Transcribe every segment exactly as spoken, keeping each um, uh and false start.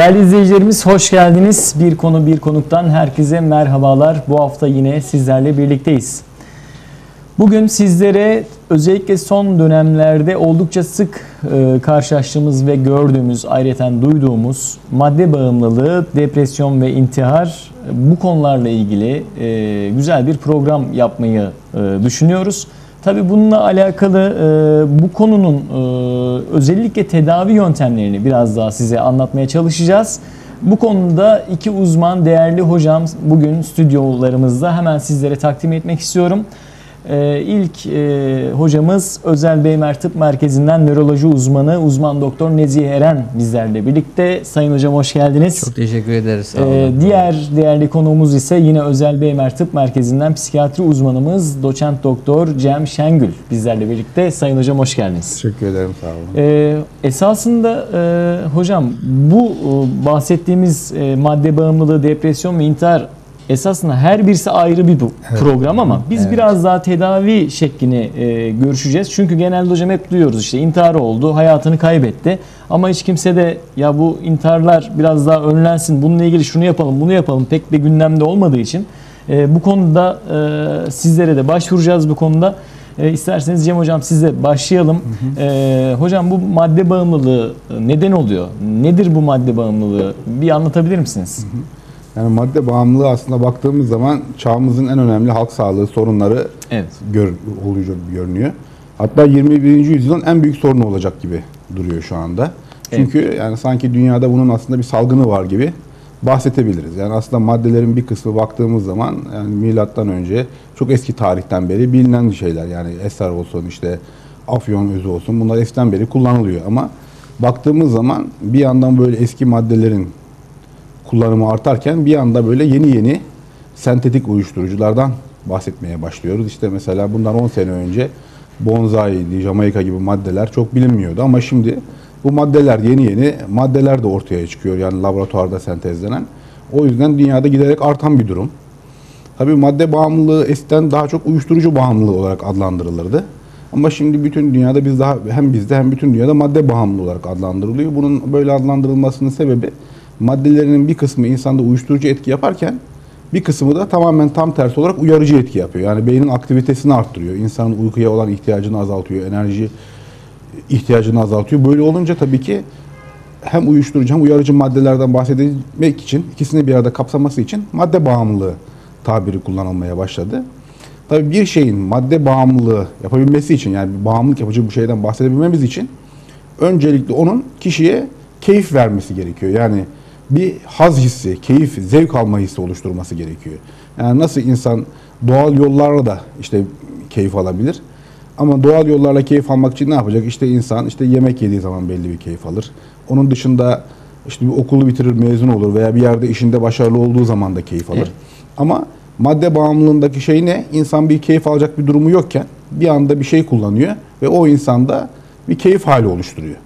Değerli izleyicilerimiz, hoş geldiniz. Bir Konu Bir Konuk'tan herkese merhabalar. Bu hafta yine sizlerle birlikteyiz. Bugün sizlere özellikle son dönemlerde oldukça sık e, karşılaştığımız ve gördüğümüz, ayrıca duyduğumuz madde bağımlılığı, depresyon ve intihar, bu konularla ilgili e, güzel bir program yapmayı e, düşünüyoruz. Tabii bununla alakalı e, bu konunun e, özellikle tedavi yöntemlerini biraz daha size anlatmaya çalışacağız. Bu konuda iki uzman değerli hocam bugün stüdyolarımızda, hemen sizlere takdim etmek istiyorum. E, ilk e, hocamız Özel Beymer Tıp Merkezi'nden nöroloji uzmanı, uzman doktor Nezih Eren bizlerle birlikte. Sayın hocam, hoş geldiniz. Çok teşekkür ederiz. E, diğer değerli konuğumuz ise yine Özel Beymer Tıp Merkezi'nden psikiyatri uzmanımız doçent doktor Cem Şengül bizlerle birlikte. Sayın hocam, hoş geldiniz. Teşekkür ederim, sağ olun. E, esasında e, hocam, bu e, bahsettiğimiz e, madde bağımlılığı, depresyon ve intihar, esasında her birisi ayrı bir program, evet. Ama biz evet. biraz daha tedavi şeklini e, görüşeceğiz. Çünkü genelde hocam hep duyuyoruz, işte intihar oldu, hayatını kaybetti. Ama hiç kimse de ya bu intiharlar biraz daha önlensin, bununla ilgili şunu yapalım, bunu yapalım pek de gündemde olmadığı için e, bu konuda e, sizlere de başvuracağız bu konuda. E, isterseniz Cem hocam, sizle başlayalım. Hı hı. E, hocam, bu madde bağımlılığı neden oluyor? Nedir bu madde bağımlılığı? Bir anlatabilir misiniz? Hı hı. Yani madde bağımlılığı aslında baktığımız zaman çağımızın en önemli halk sağlığı sorunları evet. gör, oluyor, görünüyor. Hatta yirmi birinci yüzyılın en büyük sorunu olacak gibi duruyor şu anda. Çünkü evet. yani sanki dünyada bunun aslında bir salgını var gibi bahsedebiliriz. Yani aslında maddelerin bir kısmı baktığımız zaman yani milattan önce çok eski tarihten beri bilinen şeyler. Yani eser olsun, işte afyon özü olsun, bunlar eskiden beri kullanılıyor. Ama baktığımız zaman bir yandan böyle eski maddelerin kullanımı artarken bir anda böyle yeni yeni sentetik uyuşturuculardan bahsetmeye başlıyoruz. İşte mesela bundan on sene önce bonzai, Jamaika gibi maddeler çok bilinmiyordu ama şimdi bu maddeler, yeni yeni maddeler de ortaya çıkıyor. Yani laboratuvarda sentezlenen. O yüzden dünyada giderek artan bir durum. Tabii madde bağımlılığı eskiden daha çok uyuşturucu bağımlılığı olarak adlandırılırdı. Ama şimdi bütün dünyada biz daha hem bizde hem bütün dünyada madde bağımlılığı olarak adlandırılıyor. Bunun böyle adlandırılmasının sebebi, maddelerinin bir kısmı insanda uyuşturucu etki yaparken bir kısmı da tamamen tam tersi olarak uyarıcı etki yapıyor. Yani beynin aktivitesini arttırıyor. İnsanın uykuya olan ihtiyacını azaltıyor. Enerji ihtiyacını azaltıyor. Böyle olunca tabii ki hem uyuşturucu hem uyarıcı maddelerden bahsetmek için, ikisini bir arada kapsaması için madde bağımlılığı tabiri kullanılmaya başladı. Tabii bir şeyin madde bağımlılığı yapabilmesi için, yani bağımlılık yapıcı bu şeyden bahsedebilmemiz için öncelikle onun kişiye keyif vermesi gerekiyor. Yani bir haz hissi, keyif, zevk alma hissi oluşturması gerekiyor. Yani nasıl insan doğal yollarla da işte keyif alabilir. Ama doğal yollarla keyif almak için ne yapacak? İşte insan işte yemek yediği zaman belli bir keyif alır. Onun dışında işte bir okulu bitirir, mezun olur veya bir yerde işinde başarılı olduğu zaman da keyif alır. Evet. Ama madde bağımlılığındaki şey ne? İnsan bir keyif alacak bir durumu yokken bir anda bir şey kullanıyor ve o insanda bir keyif hali oluşturuyor.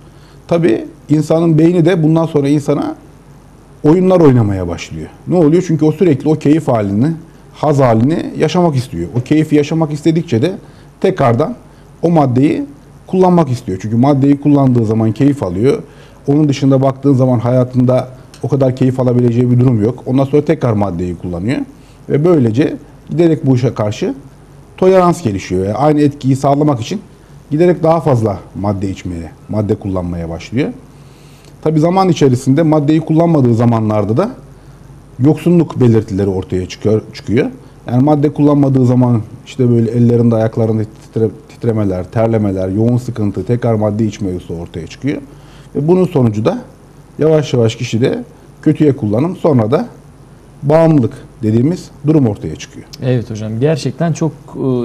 Tabii insanın beyni de bundan sonra insana oyunlar oynamaya başlıyor. Ne oluyor? Çünkü o sürekli o keyif halini, haz halini yaşamak istiyor. O keyfi yaşamak istedikçe de tekrardan o maddeyi kullanmak istiyor. Çünkü maddeyi kullandığı zaman keyif alıyor. Onun dışında baktığın zaman hayatında o kadar keyif alabileceği bir durum yok. Ondan sonra tekrar maddeyi kullanıyor. Ve böylece giderek bu işe karşı tolerans gelişiyor. Yani aynı etkiyi sağlamak için giderek daha fazla madde içmeye, madde kullanmaya başlıyor. Tabi zaman içerisinde maddeyi kullanmadığı zamanlarda da yoksunluk belirtileri ortaya çıkıyor. çıkıyor. Yani madde kullanmadığı zaman işte böyle ellerinde, ayaklarında titre, titremeler, terlemeler, yoğun sıkıntı, tekrar madde içme yoksa ortaya çıkıyor. Ve bunun sonucu da yavaş yavaş kişide kötüye kullanım, sonra da bağımlılık dediğimiz durum ortaya çıkıyor. Evet hocam, gerçekten çok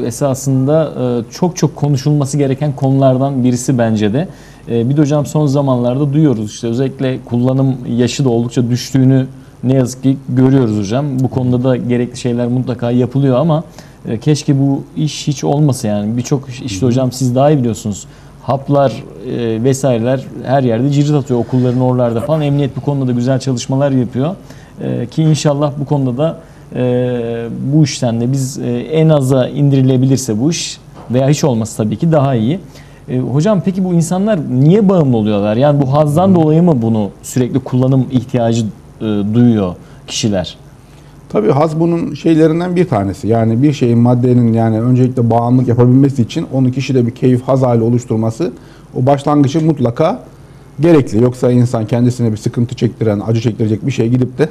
esasında çok çok konuşulması gereken konulardan birisi bence de. Bir de hocam, son zamanlarda duyuyoruz işte özellikle kullanım yaşı da oldukça düştüğünü ne yazık ki görüyoruz hocam. Bu konuda da gerekli şeyler mutlaka yapılıyor ama keşke bu iş hiç olmasa yani. Birçok işte hocam, siz daha iyi biliyorsunuz. Haplar e, vesaireler her yerde cirit atıyor, okulların oralarda falan. Emniyet bu konuda da güzel çalışmalar yapıyor. E, ki inşallah bu konuda da e, bu işten de biz e, en aza indirilebilirse bu iş, veya hiç olması tabii ki daha iyi. E, hocam peki bu insanlar niye bağımlı oluyorlar? Yani bu hazdan hmm. dolayı mı bunu sürekli kullanım ihtiyacı e, duyuyor kişiler? Tabii haz bunun şeylerinden bir tanesi. Yani bir şeyin, maddenin yani öncelikle bağımlılık yapabilmesi için onu kişide bir keyif, haz hali oluşturması, o başlangıcı mutlaka gerekli. Yoksa insan kendisine bir sıkıntı çektiren, acı çektirecek bir şey gidip de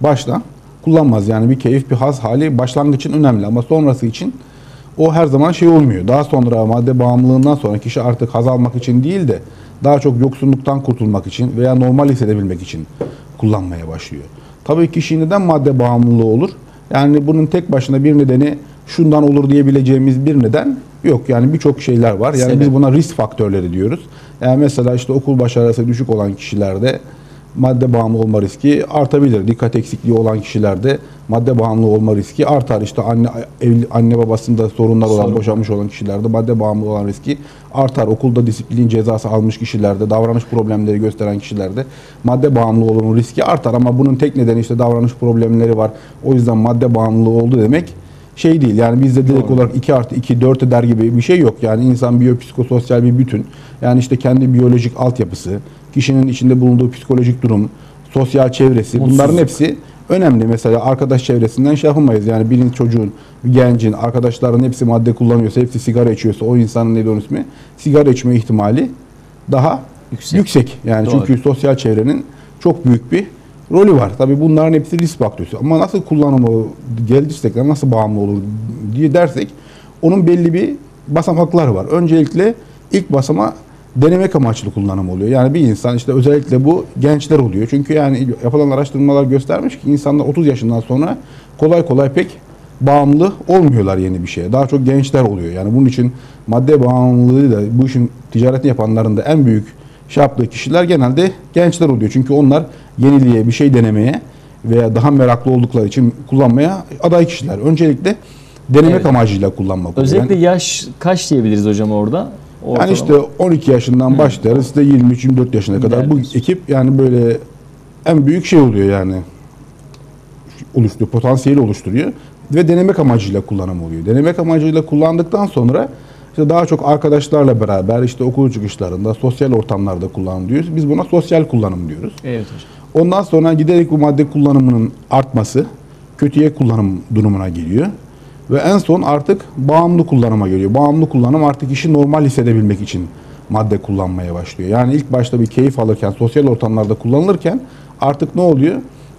baştan kullanmaz. Yani bir keyif, bir haz hali başlangıç için önemli ama sonrası için o her zaman şey olmuyor. Daha sonra madde bağımlılığından sonra kişi artık haz almak için değil de daha çok yoksunluktan kurtulmak için veya normal hissedebilmek için kullanmaya başlıyor. Tabii kişi neden madde bağımlılığı olur? Yani bunun tek başına bir nedeni şundan olur diyebileceğimiz bir neden yok. Yani birçok şeyler var. Yani Sebep. biz buna risk faktörleri diyoruz. Yani mesela işte okul başarısı düşük olan kişilerde madde bağımlı olma riski artabilir. Dikkat eksikliği olan kişilerde madde bağımlı olma riski artar. İşte anne evli, anne babasında sorunlar olan, Sorun. boşanmış olan kişilerde madde bağımlı olan riski artar. Okulda disiplin cezası almış kişilerde, davranış problemleri gösteren kişilerde madde bağımlı olma riski artar. Ama bunun tek nedeni işte davranış problemleri var. O yüzden madde bağımlılığı oldu demek şey değil. Yani bizde direkt olarak iki artı iki dört eder gibi bir şey yok. Yani insan biyopsikososyal bir bütün. Yani işte kendi biyolojik altyapısı, kişinin içinde bulunduğu psikolojik durum, sosyal çevresi, Mutsuzluk. bunların hepsi önemli. Mesela arkadaş çevresinden şey yapamayız. Yani birinin çocuğun, gencin, arkadaşların hepsi madde kullanıyorsa, hepsi sigara içiyorsa o insanın neydi onun ismi? Sigara içme ihtimali daha yüksek. yüksek. Yani Doğru. çünkü sosyal çevrenin çok büyük bir rolü var. Tabii bunların hepsi risk faktörü. Ama nasıl kullanımı geliştirsek, nasıl bağımlı olur diye dersek onun belli bir basamakları var. Öncelikle ilk basama denemek amaçlı kullanım oluyor. Yani bir insan işte özellikle bu gençler oluyor. Çünkü yani yapılan araştırmalar göstermiş ki insanlar otuz yaşından sonra kolay kolay pek bağımlı olmuyorlar yeni bir şeye. Daha çok gençler oluyor. Yani bunun için madde bağımlılığı da bu işin ticaretini yapanların da en büyük şey yaptığı kişiler genelde gençler oluyor. Çünkü onlar yeniliğe, bir şey denemeye veya daha meraklı oldukları için kullanmaya aday kişiler. Öncelikle denemek evet. amacıyla kullanmak. Özellikle yani, yaş kaç diyebiliriz hocam orada? Ortalama. Yani işte on iki yaşından başlarız işte yirmi üç yirmi dört yaşına kadar Değerli. bu ekip yani böyle en büyük şey oluyor yani oluşturuyor, potansiyeli oluşturuyor ve denemek amacıyla kullanım oluyor. Denemek amacıyla kullandıktan sonra işte daha çok arkadaşlarla beraber işte okul çıkışlarında, sosyal ortamlarda kullanım diyoruz. Biz buna sosyal kullanım diyoruz. Evet hocam. Ondan sonra giderek bu madde kullanımının artması kötüye kullanım durumuna geliyor. Ve en son artık bağımlı kullanıma geliyor. Bağımlı kullanım artık işi normal hissedebilmek için madde kullanmaya başlıyor. Yani ilk başta bir keyif alırken, sosyal ortamlarda kullanılırken artık ne oluyor?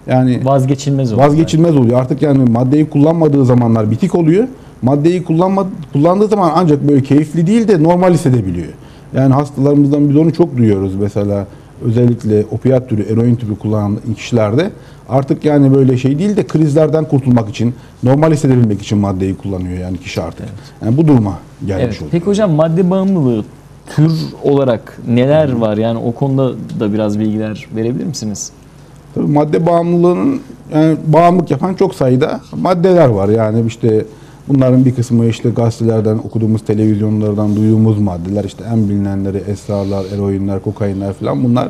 Yani vazgeçilmez oluyor. Vazgeçilmez yani. oluyor. Artık yani maddeyi kullanmadığı zamanlar bitik oluyor. Maddeyi kullanma, kullandığı zaman ancak böyle keyifli değil de normal hissedebiliyor. Yani hastalarımızdan biz onu çok duyuyoruz mesela. Özellikle opiat türü, eroin türü kullanan kişilerde artık yani böyle şey değil de krizlerden kurtulmak için, normal hissedebilmek için maddeyi kullanıyor yani kişi artık. Evet. Yani bu duruma gelmiş evet. oluyor. Peki hocam madde bağımlılığı tür olarak neler var? Yani o konuda da biraz bilgiler verebilir misiniz? Tabii madde bağımlılığının yani bağımlılık yapan çok sayıda maddeler var. Yani işte bunların bir kısmı işte gazetelerden okuduğumuz, televizyonlardan duyduğumuz maddeler, işte en bilinenleri esrarlar, eroinler, kokainler falan, bunlar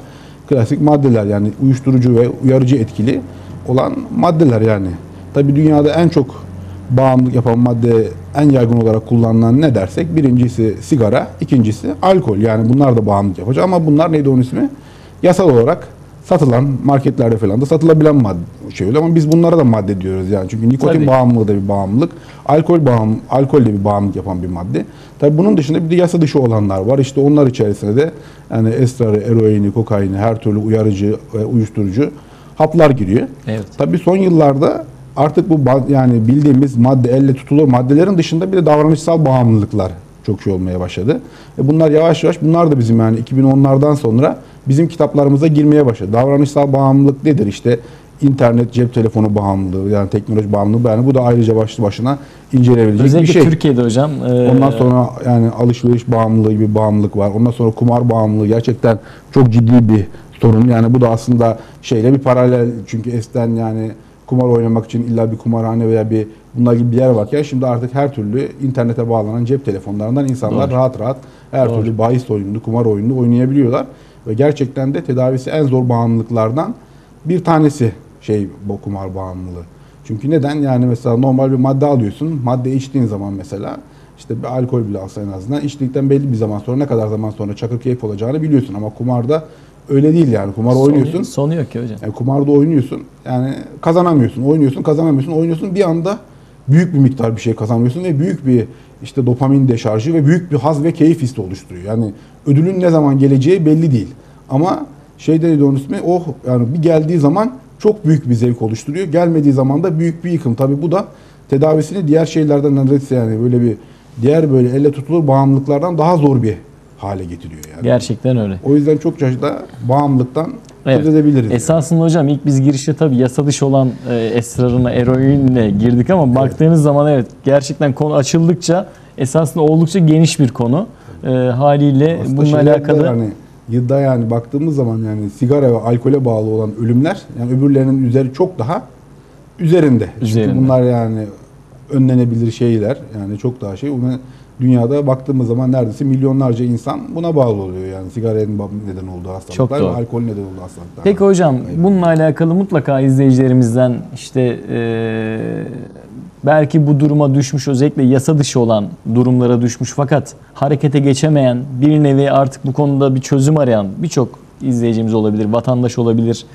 klasik maddeler yani uyuşturucu ve uyarıcı etkili olan maddeler yani. Tabii dünyada en çok bağımlılık yapan madde, en yaygın olarak kullanılan ne dersek birincisi sigara, ikincisi alkol. Yani bunlar da bağımlılık yapacak ama bunlar neydi onun ismi? Yasal olarak satılan, marketlerde falan da satılabilen madde şey öyle ama biz bunlara da madde diyoruz yani. Çünkü nikotin Tabii. bağımlılığı da bir bağımlılık, alkol bağım, alkol de bir bağımlılık yapan bir madde. Tabii bunun dışında bir de yasa dışı olanlar var. İşte onlar içerisinde de yani esrarı, eroini, kokaini, her türlü uyarıcı, uyuşturucu haplar giriyor. Evet. Tabii son yıllarda artık bu yani bildiğimiz madde, elle tutulur maddelerin dışında bir de davranışsal bağımlılıklar çok şey olmaya başladı. E bunlar yavaş yavaş, bunlar da bizim yani iki bin onlardan sonra bizim kitaplarımıza girmeye başladı. Davranışsal bağımlılık nedir? İşte internet, cep telefonu bağımlılığı, yani teknoloji bağımlılığı, yani bu da ayrıca başlı başına incelenebilecek Özellikle bir şey. Özellikle Türkiye'de hocam. E... Ondan sonra yani alışveriş bağımlılığı gibi bağımlılık var. Ondan sonra kumar bağımlılığı gerçekten çok ciddi bir sorun. Yani bu da aslında şeyle bir paralel. Çünkü eskiden yani kumar oynamak için illa bir kumarhane veya bir bunlar gibi bir yer varken şimdi artık her türlü internete bağlanan cep telefonlarından insanlar Doğru. rahat rahat her Doğru. türlü bahis oyununu, kumar oyununu oynayabiliyorlar. Ve gerçekten de tedavisi en zor bağımlılıklardan bir tanesi şey bu kumar bağımlılığı. Çünkü neden? Yani mesela normal bir madde alıyorsun. Madde içtiğin zaman mesela İşte bir alkol bile alsa en azından içtikten belli bir zaman sonra, ne kadar zaman sonra çakır keyif olacağını biliyorsun. Ama kumarda öyle değil yani. Kumar sonu, oynuyorsun. Sonu yok ki hocam. Yani kumarda oynuyorsun. Yani kazanamıyorsun. Oynuyorsun, kazanamıyorsun, oynuyorsun. Bir anda büyük bir miktar bir şey kazanıyorsun ve büyük bir işte dopamin deşarjı ve büyük bir haz ve keyif hissi oluşturuyor. Yani ödülün ne zaman geleceği belli değil. Ama şey dedi onun ismi, oh yani bir geldiği zaman çok büyük bir zevk oluşturuyor. Gelmediği zaman da büyük bir yıkım. Tabii bu da tedavisini diğer şeylerden neredeyse yani böyle bir diğer böyle elle tutulur bağımlılıklardan daha zor bir hale getiriyor yani. Gerçekten öyle. O yüzden çok çeşitli bağımlılıktan evet. söz edebiliriz. Esasında yani. Hocam ilk biz girişte tabii yasa dışı olan e, esrarına, eroinle girdik ama evet. baktığınız zaman evet gerçekten konu açıldıkça esasında oldukça geniş bir konu. E, haliyle aslında bununla alakalı... Yani, yılda yani baktığımız zaman yani sigara ve alkole bağlı olan ölümler yani öbürlerinin üzeri çok daha üzerinde. üzerinde. Çünkü bunlar yani önlenebilir şeyler yani çok daha şey. Dünyada baktığımız zaman neredeyse milyonlarca insan buna bağlı oluyor yani sigaretin neden olduğu hastalıklar ve alkol neden olduğu hastalıklar. Peki hocam aynen. bununla alakalı mutlaka izleyicilerimizden işte e, belki bu duruma düşmüş, özellikle yasa dışı olan durumlara düşmüş fakat harekete geçemeyen, bir nevi artık bu konuda bir çözüm arayan birçok izleyicimiz olabilir, vatandaş olabilir.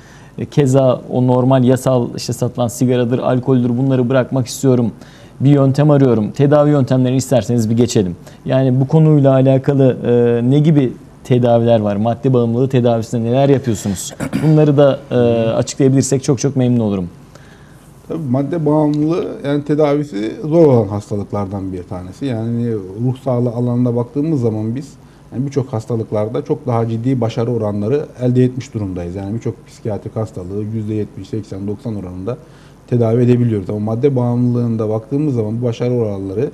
Keza o normal yasal işte satılan sigaradır, alkoldür, bunları bırakmak istiyorum. Bir yöntem arıyorum. Tedavi yöntemlerini isterseniz bir geçelim. Yani bu konuyla alakalı e, ne gibi tedaviler var? Madde bağımlılığı tedavisinde neler yapıyorsunuz? Bunları da e, açıklayabilirsek çok çok memnun olurum. Tabii madde bağımlılığı yani tedavisi zor olan hastalıklardan bir tanesi. Yani ruh sağlığı alanına baktığımız zaman biz yani birçok hastalıklarda çok daha ciddi başarı oranları elde etmiş durumdayız. Yani birçok psikiyatrik hastalığı yüzde yetmiş, seksen, doksan oranında tedavi edebiliyoruz. Ama madde bağımlılığında baktığımız zaman bu başarı oranları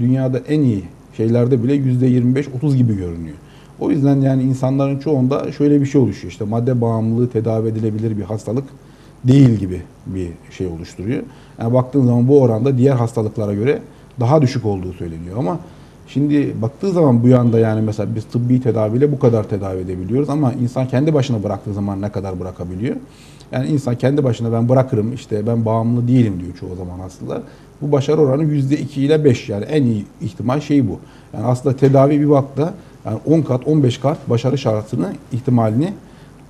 dünyada en iyi şeylerde bile yüzde yirmi beş otuz gibi görünüyor. O yüzden yani insanların çoğunda şöyle bir şey oluşuyor. İşte madde bağımlılığı tedavi edilebilir bir hastalık değil gibi bir şey oluşturuyor. Yani baktığın zaman bu oranda diğer hastalıklara göre daha düşük olduğu söyleniyor. Ama şimdi baktığı zaman bu yanda yani mesela biz tıbbi tedaviyle bu kadar tedavi edebiliyoruz. Ama insan kendi başına bıraktığı zaman ne kadar bırakabiliyor? Yani insan kendi başına ben bırakırım, işte ben bağımlı değilim diyor çoğu zaman aslında. Bu başarı oranı yüzde iki ile beş yani en iyi ihtimal şey bu. Yani aslında tedavi bir bakta yani on kat on beş kat başarı şansını ihtimalini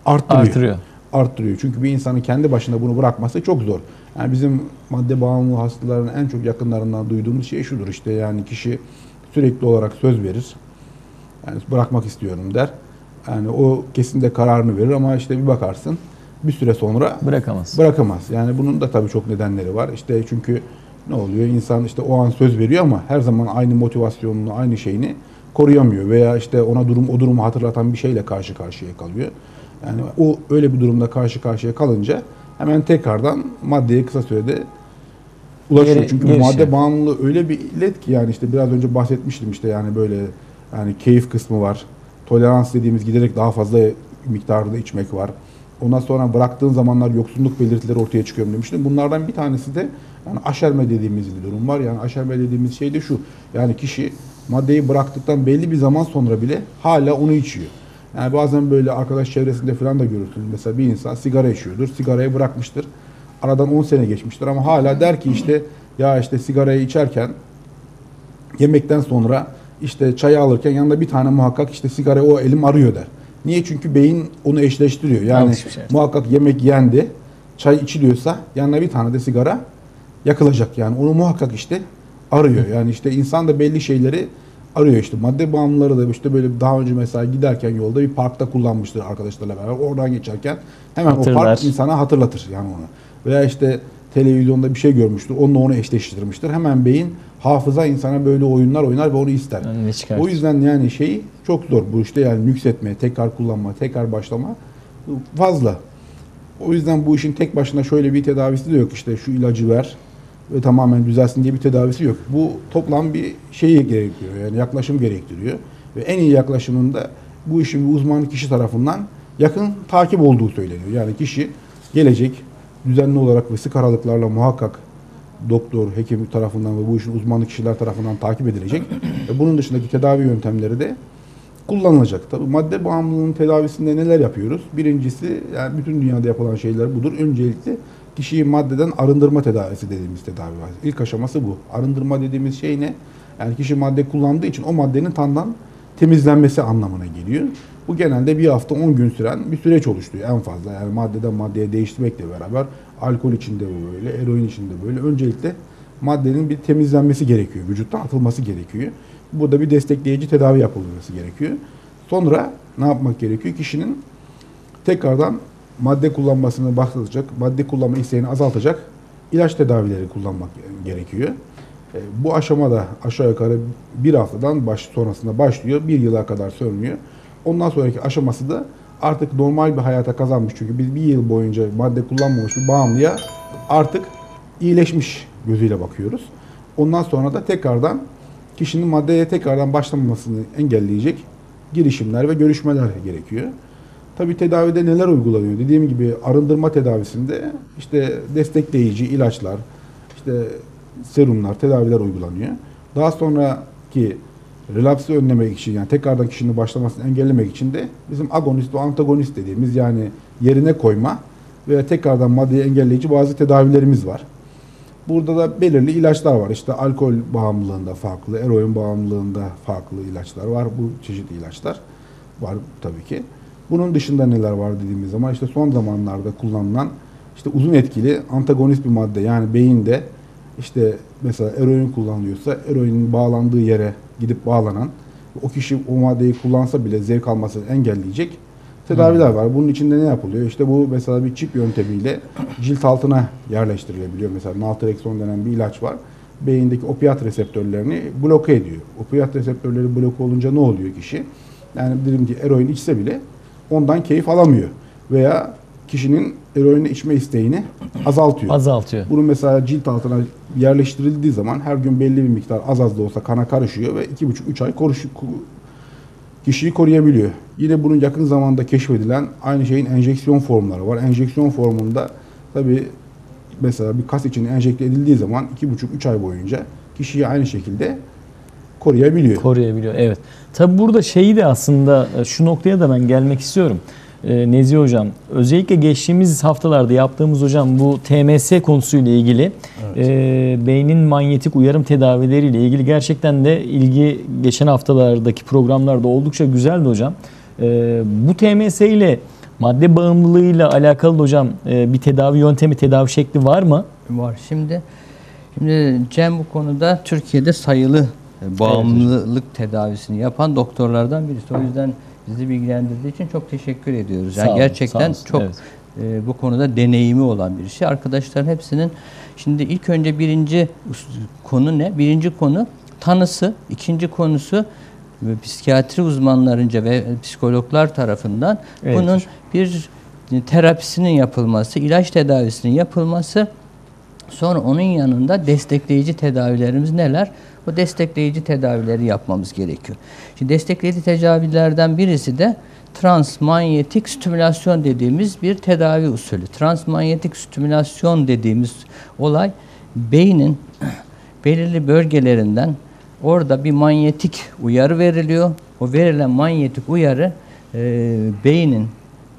arttırıyor. Artırıyor. Arttırıyor. Çünkü bir insanın kendi başına bunu bırakması çok zor. Yani bizim madde bağımlı hastaların en çok yakınlarından duyduğumuz şey şudur işte yani kişi sürekli olarak söz verir. Yani bırakmak istiyorum der. Yani o kesin de kararını verir ama işte bir bakarsın bir süre sonra bırakamaz. Bırakamaz. Yani bunun da tabii çok nedenleri var. İşte çünkü ne oluyor? İnsan işte o an söz veriyor ama her zaman aynı motivasyonunu, aynı şeyini koruyamıyor veya işte ona durum o durumu hatırlatan bir şeyle karşı karşıya kalıyor. Yani o öyle bir durumda karşı karşıya kalınca hemen tekrardan maddeye kısa sürede ulaşıyor. Geri, çünkü madde şey. bağımlılığı öyle bir illet ki yani işte biraz önce bahsetmiştim işte yani böyle yani keyif kısmı var. Tolerans dediğimiz giderek daha fazla miktarda içmek var. Ondan sonra bıraktığın zamanlar yoksunluk belirtileri ortaya çıkıyor demiştim. Bunlardan bir tanesi de yani aşerme dediğimiz bir durum var. Yani aşerme dediğimiz şey de şu. Yani kişi maddeyi bıraktıktan belli bir zaman sonra bile hala onu içiyor. Yani bazen böyle arkadaş çevresinde falan da görürsünüz. Mesela bir insan sigara içiyordur. Sigarayı bırakmıştır. Aradan on sene geçmiştir ama hala der ki işte ya işte sigarayı içerken yemekten sonra işte çayı alırken yanında bir tane muhakkak işte sigara o elim arıyor der. Niye? Çünkü beyin onu eşleştiriyor. Yani şey. muhakkak yemek yendi, çay içiliyorsa yanına bir tane de sigara yakılacak. Yani onu muhakkak işte arıyor. Yani işte insan da belli şeyleri arıyor işte. Madde bağımlıları da işte böyle daha önce mesela giderken yolda bir parkta kullanmıştır arkadaşlarla beraber. Oradan geçerken hemen hatırlar. O park insana hatırlatır yani onu. Veya işte televizyonda bir şey görmüştür, onunla onu eşleştirmiştir. Hemen beyin, hafıza insana böyle oyunlar oynar ve onu ister. Yani o yüzden yani şey çok zor. Bu işte yani nüksetme, tekrar kullanma, tekrar başlama fazla. O yüzden bu işin tek başına şöyle bir tedavisi de yok. İşte şu ilacı ver ve tamamen düzelsin diye bir tedavisi yok. Bu toplam bir şeyi gerektiriyor. Yani yaklaşım gerektiriyor. Ve en iyi yaklaşımında bu işin bir uzman kişi tarafından yakın takip olduğu söyleniyor. Yani kişi gelecek düzenli olarak ve sık aralıklarla muhakkak doktor, hekim tarafından ve bu işin uzmanı kişiler tarafından takip edilecek. Ve bunun dışındaki tedavi yöntemleri de kullanılacak. Tabii madde bağımlılığının tedavisinde neler yapıyoruz? Birincisi, yani bütün dünyada yapılan şeyler budur. Öncelikle kişiyi maddeden arındırma tedavisi dediğimiz tedavi var. İlk aşaması bu. Arındırma dediğimiz şey ne? Yani kişi madde kullandığı için o maddenin tandan temizlenmesi anlamına geliyor. Bu genelde bir hafta on gün süren bir süreç oluşturuyor en fazla. Yani maddeden maddeye değiştirmekle beraber alkol için de böyle, eroin için de böyle. Öncelikle maddenin bir temizlenmesi gerekiyor. Vücutta atılması gerekiyor. Burada bir destekleyici tedavi yapılması gerekiyor. Sonra ne yapmak gerekiyor? Kişinin tekrardan madde kullanmasını bastıracak, madde kullanma isteğini azaltacak ilaç tedavileri kullanmak gerekiyor. Bu aşamada aşağı yukarı bir haftadan baş, sonrasında başlıyor, bir yıla kadar sürmüyor. Ondan sonraki aşaması da artık normal bir hayata kazanmış. Çünkü biz bir yıl boyunca madde kullanmamış bir bağımlıya artık iyileşmiş gözüyle bakıyoruz. Ondan sonra da tekrardan kişinin maddeye tekrardan başlamamasını engelleyecek girişimler ve görüşmeler gerekiyor. Tabii tedavide neler uygulanıyor? Dediğim gibi arındırma tedavisinde işte destekleyici ilaçlar, işte serumlar, tedaviler uygulanıyor. Daha sonraki relapsı önlemek için, yani tekrardan kişinin başlamasını engellemek için de bizim agonist ve antagonist dediğimiz, yani yerine koyma ve tekrardan maddeyi engelleyici bazı tedavilerimiz var. Burada da belirli ilaçlar var. İşte alkol bağımlılığında farklı, eroin bağımlılığında farklı ilaçlar var. Bu çeşitli ilaçlar var tabii ki. Bunun dışında neler var dediğimiz zaman işte son zamanlarda kullanılan işte uzun etkili antagonist bir madde, yani beyinde işte mesela eroin kullanılıyorsa eroinin bağlandığı yere gidip bağlanan, o kişi o maddeyi kullansa bile zevk almasını engelleyecek tedaviler hmm. var. Bunun içinde ne yapılıyor? İşte bu mesela bir çip yöntemiyle cilt altına yerleştirilebiliyor. Mesela naltrexon denen bir ilaç var. Beyindeki opiat reseptörlerini bloke ediyor. Opiat reseptörleri bloke olunca ne oluyor kişi? Yani diyelim ki eroin içse bile ondan keyif alamıyor. Veya kişinin eroin içme isteğini azaltıyor. Azaltıyor. Bunu mesela cilt altına yerleştirildiği zaman her gün belli bir miktar az az da olsa kana karışıyor ve iki buçuk üç ay koruş, kişiyi koruyabiliyor. Yine bunun yakın zamanda keşfedilen aynı şeyin enjeksiyon formları var. Enjeksiyon formunda tabii mesela bir kas içine enjekte edildiği zaman iki buçuk üç ay boyunca kişiyi aynı şekilde koruyabiliyor. Koruyabiliyor, evet. Tabii burada şeyi de aslında şu noktaya da ben gelmek istiyorum. Nezih Hocam, özellikle geçtiğimiz haftalarda yaptığımız hocam bu T M S konusuyla ilgili evet. e, beynin manyetik uyarım tedavileriyle ilgili gerçekten de ilgi geçen haftalardaki programlarda oldukça güzeldi hocam. E, bu T M S ile madde bağımlılığıyla alakalı hocam e, bir tedavi yöntemi, tedavi şekli var mı? Var. Şimdi, şimdi Cem bu konuda Türkiye'de sayılı bağımlılık evet. tedavisini yapan doktorlardan birisi. O yüzden bizi bilgilendirdiği için çok teşekkür ediyoruz. Yani olun, gerçekten çok evet. e, bu konuda deneyimi olan birisi. Arkadaşların hepsinin şimdi ilk önce birinci konu ne? Birinci konu tanısı, ikinci konusu psikiyatri uzmanlarınca ve psikologlar tarafından evet. bunun bir terapisinin yapılması, ilaç tedavisinin yapılması, sonra onun yanında destekleyici tedavilerimiz neler? Bu destekleyici tedavileri yapmamız gerekiyor. Şimdi destekleyici tedavilerden birisi de transmanyetik stimülasyon dediğimiz bir tedavi usulü. Transmanyetik stimülasyon dediğimiz olay beynin belirli bölgelerinden orada bir manyetik uyarı veriliyor. O verilen manyetik uyarı e, beynin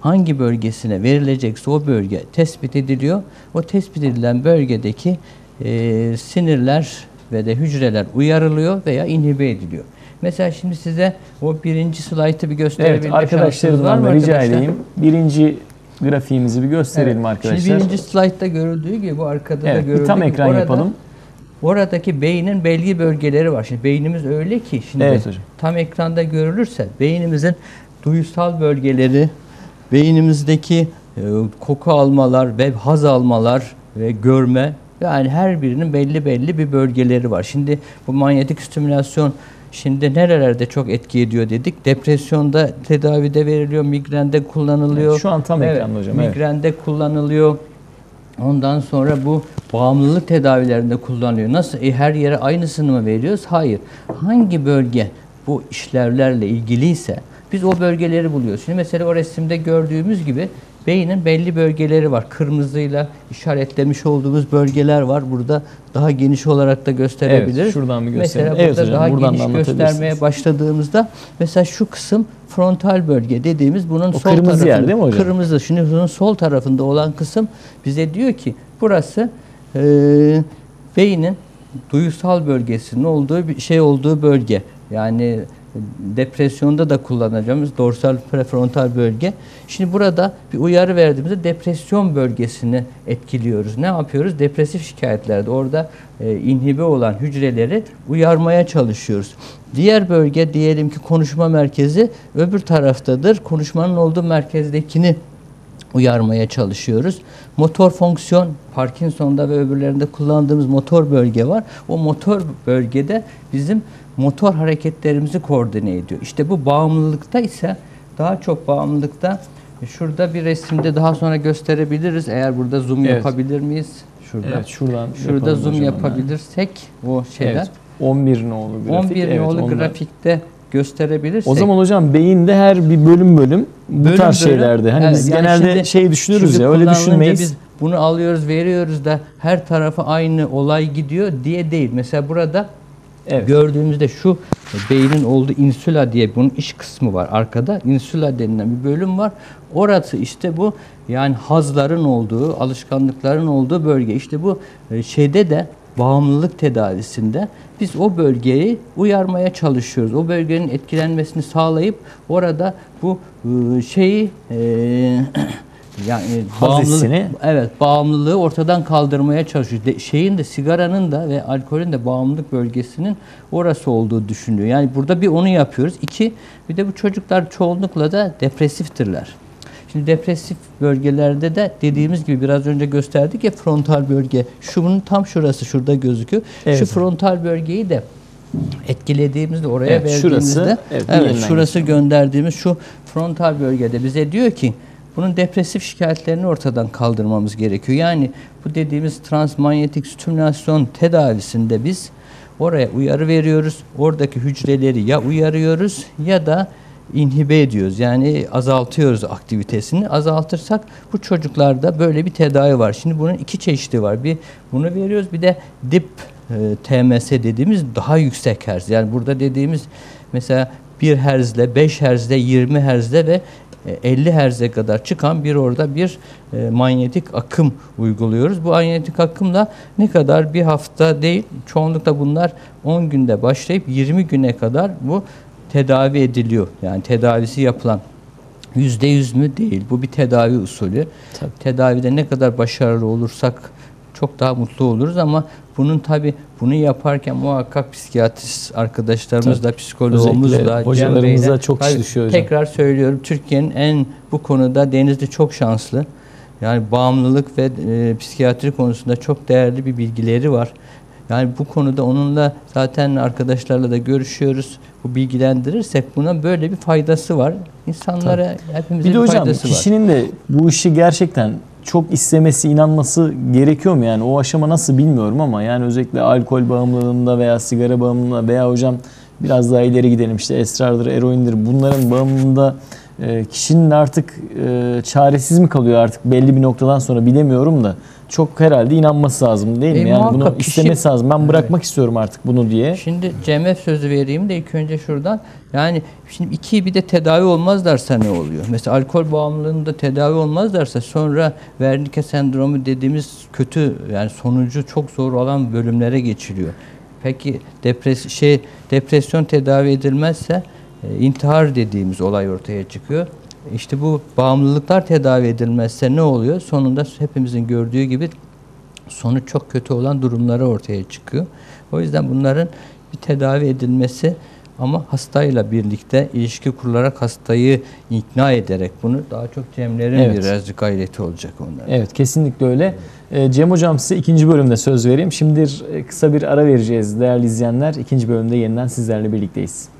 hangi bölgesine verilecekse o bölge tespit ediliyor. O tespit edilen bölgedeki e, sinirler ve de hücreler uyarılıyor veya inhibe ediliyor. Mesela şimdi size o birinci slaytı bir gösterebilme evet, şansınız var mı rica arkadaşlar? Edeyim. Birinci grafiğimizi bir gösterelim evet. arkadaşlar. Şimdi birinci slaytta görüldüğü gibi bu arkada evet, da görüldüğü tam gibi ekran orada, yapalım. Oradaki beynin belli bölgeleri var. Şimdi beynimiz öyle ki şimdi evet, tam ekranda görülürse beynimizin duyusal bölgeleri, beynimizdeki e, koku almalar ve haz almalar ve görme, yani her birinin belli belli bir bölgeleri var. Şimdi bu manyetik stimülasyon şimdi nerelerde çok etki ediyor dedik. Depresyonda tedavide veriliyor, migrende kullanılıyor. Evet, şu an tam evet, ekranda hocam. Migrende evet. kullanılıyor. Ondan sonra bu bağımlılık tedavilerinde kullanılıyor. Nasıl? E, her yere aynısını mı veriyoruz? Hayır. Hangi bölge bu işlevlerle ilgiliyse biz o bölgeleri buluyoruz. Şimdi mesela o resimde gördüğümüz gibi beynin belli bölgeleri var. Kırmızıyla işaretlemiş olduğumuz bölgeler var. Burada daha geniş olarak da gösterebiliriz. Evet, şuradan bir gösterelim. Mesela evet, burada hocam, daha buradan geniş göstermeye başladığımızda mesela şu kısım frontal bölge dediğimiz bunun o sol kırmızı tarafında, yer değil mi hocam? Kırmızı. Şimdi bunun sol tarafında olan kısım bize diyor ki burası e, beynin duyusal bölgesinin olduğu bir şey olduğu bölge. Yani depresyonda da kullanacağımız dorsal prefrontal bölge. Şimdi burada bir uyarı verdiğimizde depresyon bölgesini etkiliyoruz. Ne yapıyoruz? Depresif şikayetlerde orada e, inhibe olan hücreleri uyarmaya çalışıyoruz. Diğer bölge diyelim ki konuşma merkezi öbür taraftadır. Konuşmanın olduğu merkezdekini uyarmaya çalışıyoruz. Motor fonksiyon, Parkinson'da ve öbürlerinde kullandığımız motor bölge var. O motor bölgede bizim motor hareketlerimizi koordine ediyor. İşte bu bağımlılıkta ise daha çok bağımlılıkta şurada bir resimde daha sonra gösterebiliriz. Eğer burada zoom evet. yapabilir miyiz? Şurada. Evet, şuradan. Şurada zoom yapabilirsek yani. O şeyler. Evet, on bir nolu grafik. on bir evet, nolu ondan. grafikte gösterebilirsek. O zaman hocam beyinde her bir bölüm bölüm bu bölüm, tarz bölüm, şeylerde. Hani yani biz yani genelde şimdi, şey düşünürüz ya öyle düşünmeyiz. Biz bunu alıyoruz veriyoruz da her tarafa aynı olay gidiyor diye değil. Mesela burada evet. gördüğümüzde şu beynin olduğu insula diye bunun iç kısmı var arkada. Insula denilen bir bölüm var. Orası işte bu yani hazların olduğu, alışkanlıkların olduğu bölge. İşte bu şeyde de bağımlılık tedavisinde biz o bölgeyi uyarmaya çalışıyoruz. O bölgenin etkilenmesini sağlayıp orada bu şeyi e, yani bağımlılığı, evet, bağımlılığı ortadan kaldırmaya çalışıyor. De, şeyin de sigaranın da ve alkolün de bağımlılık bölgesinin orası olduğu düşünülüyor. Yani burada bir onu yapıyoruz. İki, bir de bu çocuklar çoğunlukla da depresiftirler. Şimdi depresif bölgelerde de dediğimiz gibi biraz önce gösterdik ya frontal bölge. Şunun tam şurası şurada gözüküyor. Evet. Şu frontal bölgeyi de etkilediğimizde oraya evet, verdiğimizde şurası, evet, evet, şurası gönderdiğimiz şu frontal bölgede bize diyor ki bunun depresif şikayetlerini ortadan kaldırmamız gerekiyor. Yani bu dediğimiz transmanyetik stimülasyon tedavisinde biz oraya uyarı veriyoruz. Oradaki hücreleri ya uyarıyoruz ya da inhibe ediyoruz. Yani azaltıyoruz aktivitesini. Azaltırsak bu çocuklarda böyle bir tedavi var. Şimdi bunun iki çeşidi var. Bir bunu veriyoruz bir de dip e, T M S dediğimiz daha yüksek hertz. Yani burada dediğimiz mesela bir hertzle, beş hertzle, yirmi hertzle ve elli hertz'e kadar çıkan bir orada bir e, manyetik akım uyguluyoruz. Bu manyetik akımla ne kadar bir hafta değil, çoğunlukla bunlar on günde başlayıp yirmi güne kadar bu tedavi ediliyor. Yani tedavisi yapılan yüzde yüz mü değil. Bu bir tedavi usulü. Tabii. Tedavide ne kadar başarılı olursak çok daha mutlu oluruz ama bunun tabi bunu yaparken muhakkak psikiyatrist arkadaşlarımızla, psikoloğumuzla, hocalarımızla çok iş düşüyor hocam. Tekrar söylüyorum Türkiye'nin en bu konuda Denizli çok şanslı. Yani bağımlılık ve e, psikiyatri konusunda çok değerli bir bilgileri var. Yani bu konuda onunla zaten arkadaşlarla da görüşüyoruz. Bu bilgilendirirsek buna böyle bir faydası var. İnsanlara tabii. hepimize bir, de bir hocam, faydası var. Kişinin de bu işi gerçekten çok istemesi, inanması gerekiyor mu yani? O aşama nasıl bilmiyorum ama yani özellikle alkol bağımlılığında veya sigara bağımlılığında veya hocam biraz daha ileri gidelim işte esrardır, eroindir bunların bağımlılığında kişinin artık çaresiz mi kalıyor artık belli bir noktadan sonra bilemiyorum da çok herhalde inanması lazım değil mi? E, yani bunu kişi, istemesi lazım. Ben bırakmak evet. istiyorum artık bunu diye. Şimdi Cem'e sözü vereyim de ilk önce şuradan. Yani şimdi ikiyi bir de tedavi olmazlarsa ne oluyor? Mesela alkol bağımlılığında tedavi olmazlarsa sonra Wernicke sendromu dediğimiz kötü yani sonucu çok zor olan bölümlere geçiliyor. Peki depres şey depresyon tedavi edilmezse e, intihar dediğimiz olay ortaya çıkıyor. İşte bu bağımlılıklar tedavi edilmezse ne oluyor? Sonunda hepimizin gördüğü gibi sonuç çok kötü olan durumları ortaya çıkıyor. O yüzden bunların bir tedavi edilmesi ama hastayla birlikte ilişki kurularak hastayı ikna ederek bunu daha çok Cem'lerin evet. birazcık gayreti olacak onların. Evet kesinlikle öyle. Evet. Cem hocam size ikinci bölümde söz vereyim. Şimdi kısa bir ara vereceğiz değerli izleyenler. İkinci bölümde yeniden sizlerle birlikteyiz.